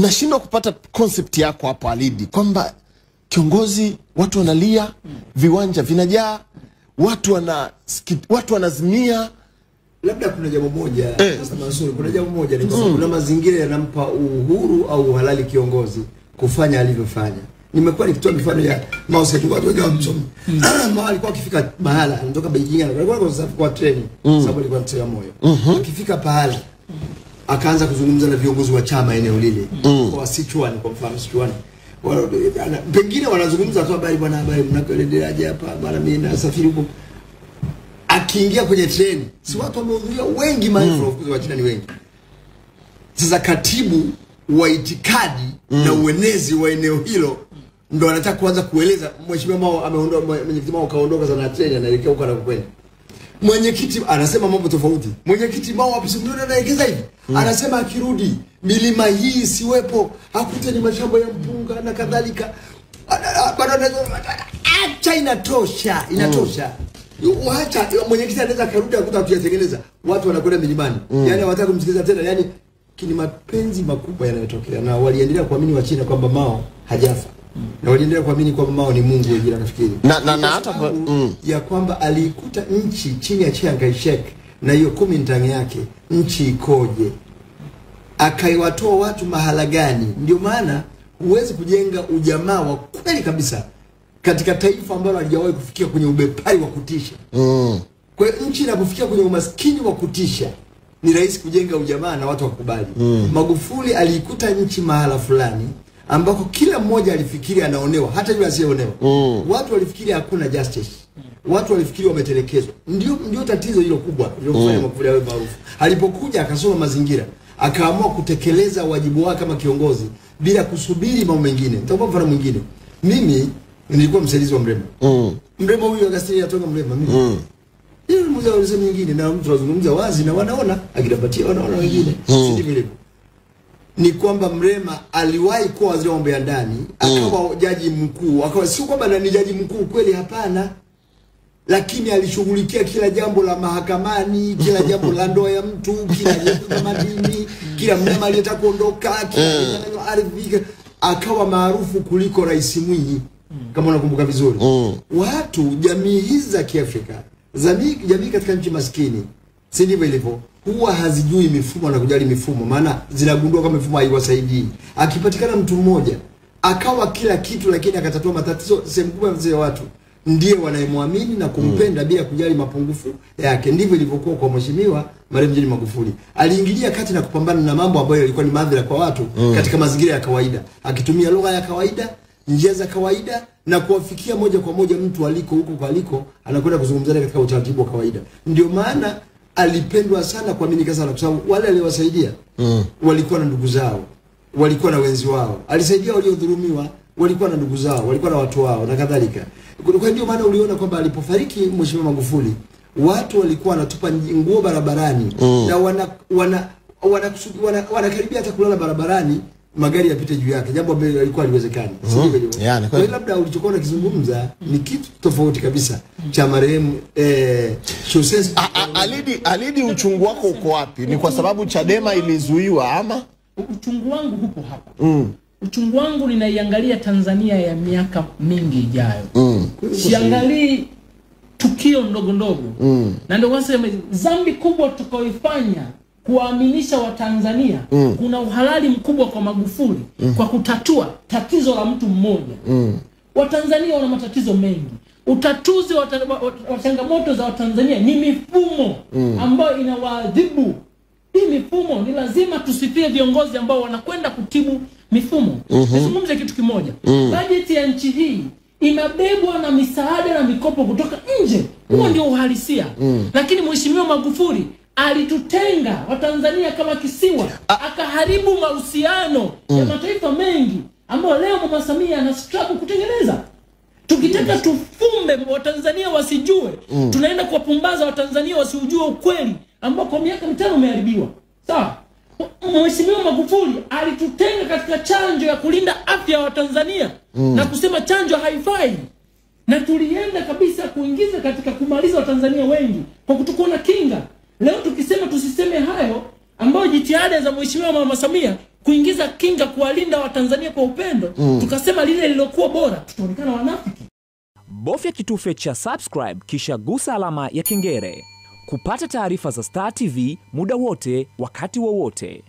nashindwa kupata concept yako hapo Alidi kwamba kiongozi watu wanalia, viwanja vinajaa, watu wanazimia. Labda kuna jambo moja sasa mazuri, kuna jambo moja ni kwamba kuna mazingira yanampa uhuru au halali kiongozi kufanya alivyofanya. Nimekuwa nikitoa mifano ya Mausa tu watu wajao msomi. Alikuwa akifika mahala anatoka Beijing alikuwa kwa treni sababu alikuwa mtia moyo. Akifika pahala akaanza kuzungumza na viongozi wa chama eneo lile kwa Sichuan, kwa mfano Sichuan. Wao pengine wanazungumza tu habari, bwana habari mnakoendeleaje hapa, bwana mimi nasafiri huko. Akiingia kwenye treni si watu wamehudhuria wengi, maelfu wa China ni wengi. Sasa katibu wa itikadi na uenezi wa eneo hilo ndo anataka kuanza kueleza, mheshimiwa ameondoka, mwenyekiti wao kaondoka sana treni anaelekea huko na kwenda. Mwenyekiti anasema mambo tofauti. Mwenyekiti wao wapi sio anaelekeza hivi. Anasema akirudi milima hii siwepo, hakute ni mashamba ya mpunga na kadhalika. Bado acha inatosha, inatosha. Wacha mwenyekiti anaweza karudi akuta kuyatengeneza. Watu wanakwenda milimani. Yaani hawataka kumsikiliza tena. Yaani kini mapenzi makubwa yanayotokea, na waliendelea kuamini wa China kwamba Mao hajafa. Na waliendelea kuamini kwamba Mao ni Mungu wengine nafikiri. Na hata kwa ya kwamba aliikuta nchi chini ya Chiang Kai-shek na hiyo kumintang yake, nchi ikoje? Akaiwatoa watu mahala gani? Ndio maana huwezi kujenga ujamaa wa kweli kabisa katika taifa ambalo halijawahi kufikia kwenye ubepari wa kutisha. Kwa hiyo nchi inapofikia kwenye umaskini wa kutisha, ni rahisi kujenga ujamaa na watu wakubali. Magufuli aliikuta nchi mahala fulani ambako kila mmoja alifikiri anaonewa, hata yule asiyeonewa. Watu walifikiri hakuna justice. Watu walifikiri wametelekezwa. Ndio tatizo hilo kubwa lilofanya Magufuli awe maarufu. Alipokuja akasoma mazingira, akaamua kutekeleza wajibu wake kama kiongozi bila kusubiri mambo mengine. Nitakupa mfano mwingine. Mimi nilikuwa msaidizi wa Mrema. Mrema huyu Agustini atoka Mrema mimi. Yeye mmoja wa wazee wengine na mtu azungumza wazi na wanaona, akidapatia wanaona wengine. Si vile. Ni kwamba Mrema aliwahi kuwa waziri wa mambo ya ndani, akawa jaji mkuu, akawa sio kwamba ni jaji mkuu kweli, hapana. Lakini alishughulikia kila jambo la mahakamani, kila jambo la ndoa ya mtu, kila jambo la madini, kila mnyama aliyetaka kuondoka, kila neno ardhi. Akawa maarufu kuliko Rais Mwinyi, kama unakumbuka vizuri. Watu jamii hizi za Kiafrika, jamii katika nchi maskini, si ndivyo ilivyo, huwa hazijui mifumo na kujali mifumo, maana zinagundua kama mifumo haiwasaidii. Akipatikana mtu mmoja akawa kila kitu, lakini akatatua matatizo, sehemu kubwa mzee watu ndiye wanaemwamini na kumpenda bila kujali mapungufu yake. Ndivyo ilivyokuwa kwa mheshimiwa marehemu Magufuli. Aliingilia kati na kupambana na mambo ambayo yalikuwa ni madhara kwa watu katika mazingira ya kawaida, akitumia lugha ya kawaida, njia za kawaida, na kuwafikia moja kwa moja mtu aliko huko kwa aliko, anakwenda kuzungumza naye katika utaratibu wa kawaida. Ndio maana alipendwa sana, kuaminika sana, kwa sababu wale aliowasaidia walikuwa na ndugu zao, walikuwa na wenzi wao. Alisaidia waliodhulumiwa, walikuwa na ndugu zao, walikuwa na watu wao na kadhalika. Kwa ndio maana uliona kwamba alipofariki mheshimiwa Magufuli, watu walikuwa wanatupa nguo barabarani na wanakaribia hata kulala barabarani magari yapite juu yake, jambo ambalo lilikuwa haliwezekani. Kwa hiyo labda ulichokuwa unakizungumza ni kitu tofauti kabisa cha marehemu Alidi. Uchungu wako uko wapi? Ni kwa sababu Chadema ilizuiwa ama? Uchungu wangu huko hapo. Uchungu wangu ninaiangalia Tanzania ya miaka mingi ijayo. Siangalii tukio ndogo ndogo. Na ndio wasema dhambi kubwa tukaoifanya kuaminisha wa Tanzania kuna uhalali mkubwa kwa Magufuli kwa kutatua tatizo la mtu mmoja. Wa Tanzania wana matatizo mengi. Utatuzi wa changamoto za Watanzania ni mifumo ambayo inawaadhibu. Hii mifumo ni lazima tusifie viongozi ambao wanakwenda kutibu mifumo. Nizungumze kitu kimoja. Bajeti ya nchi hii inabebwa na misaada na mikopo kutoka nje. Huo ndio uhalisia. Lakini mheshimiwa Magufuli alitutenga Watanzania kama kisiwa, akaharibu mahusiano ya mataifa mengi ambayo leo Mama Samia ana struggle kutengeneza. Tukitaka tufumbe Watanzania wasijue, tunaenda kuwapumbaza Watanzania wasijue ukweli ambao kwa miaka mitano umeharibiwa. Sawa? Mheshimiwa Magufuli alitutenga katika chanjo ya kulinda afya wa Tanzania na kusema chanjo haifai. Na tulienda kabisa kuingiza katika kumaliza Watanzania wengi kwa kutokuwa na kinga. Leo tukisema tusiseme hayo, ambao jitihada za mheshimiwa Mama Samia kuingiza kinga kuwalinda Watanzania kwa upendo, tukasema lile lilokuwa bora tutaonekana wanafiki. Bofya kitufe cha subscribe kisha gusa alama ya kengele kupata taarifa za Star TV muda wote wakati wowote.